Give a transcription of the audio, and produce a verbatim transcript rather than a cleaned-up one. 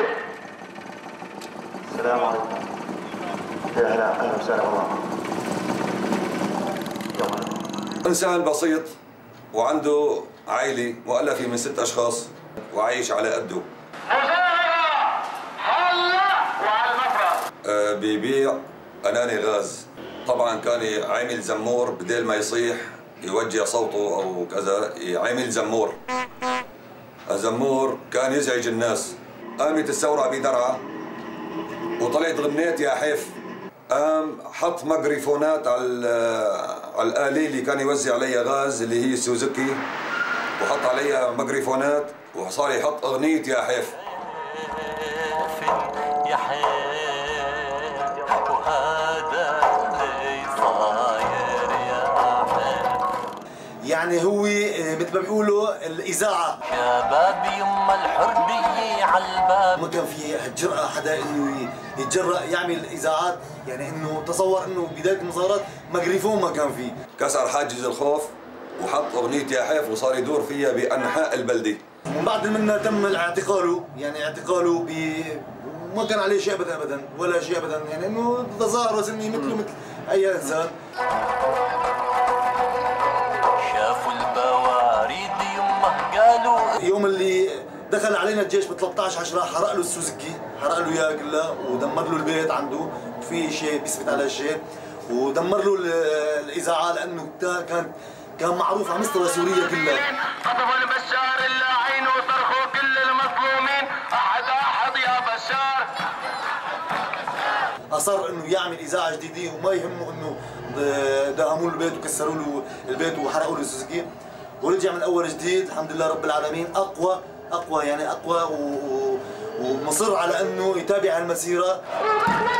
طيب. السلام عليكم. يا هلا اهلا وسهلا والله. انسان بسيط وعنده عائله مؤلفه من ست اشخاص وعايش على قده. مزارع هلا وعلى المفرق. ببيع اناني غاز. طبعا كان يعمل زمور بدل ما يصيح يوجه صوته او كذا يعمل زمور. الزمور كان يزعج الناس. قامت الثوره بدرعا وطلعت غنيت يا حيف. قام حط ميكروفونات على على الاله اللي كان يوزع عليها غاز اللي هي سوزوكي وحط عليها ميكروفونات وصار يحط اغنيه يا حيف. يا حيف وهذا اللي صاير يا حيف. يعني هو مثل ما بيقولوا الاذاعه. يا باب يما الحريه على الباب. ممكن في هالجرأه حدا انه يتجرأ يعمل اذاعات، يعني انه تصور انه بدايه المظاهرات ميكروفون ما كان فيه. كسر حاجز الخوف وحط اغنيه يا حيف وصار يدور فيها بانحاء البلده. ومن بعد منها تم اعتقاله، يعني اعتقاله ب ما كان عليه شيء ابدا ابدا ولا شيء ابدا، يعني انه تظاهر وسمي مثله مثل اي انسان. شافوا البواريد يمه قالوا يوم اللي دخل علينا الجيش ب ثلاثة عشر عشرة حرق له السوزوكي، حرق له اياه كلها ودمر له البيت عنده، في شيء بيثبت على شيء، ودمر له الاذاعه لانه كان كان معروف على مستوى سوريا كلها. قطفوا البشار اللاعين وصرخوا كل المظلومين احد احد يا بشار. اصر انه يعمل اذاعه جديده وما يهمه انه داهموا له البيت وكسروا له البيت وحرقوا له السوزوكي، ورجع من اول جديد. الحمد لله رب العالمين اقوى اقوى يعني اقوى و... و... ومصر على انه يتابع هالمسيره.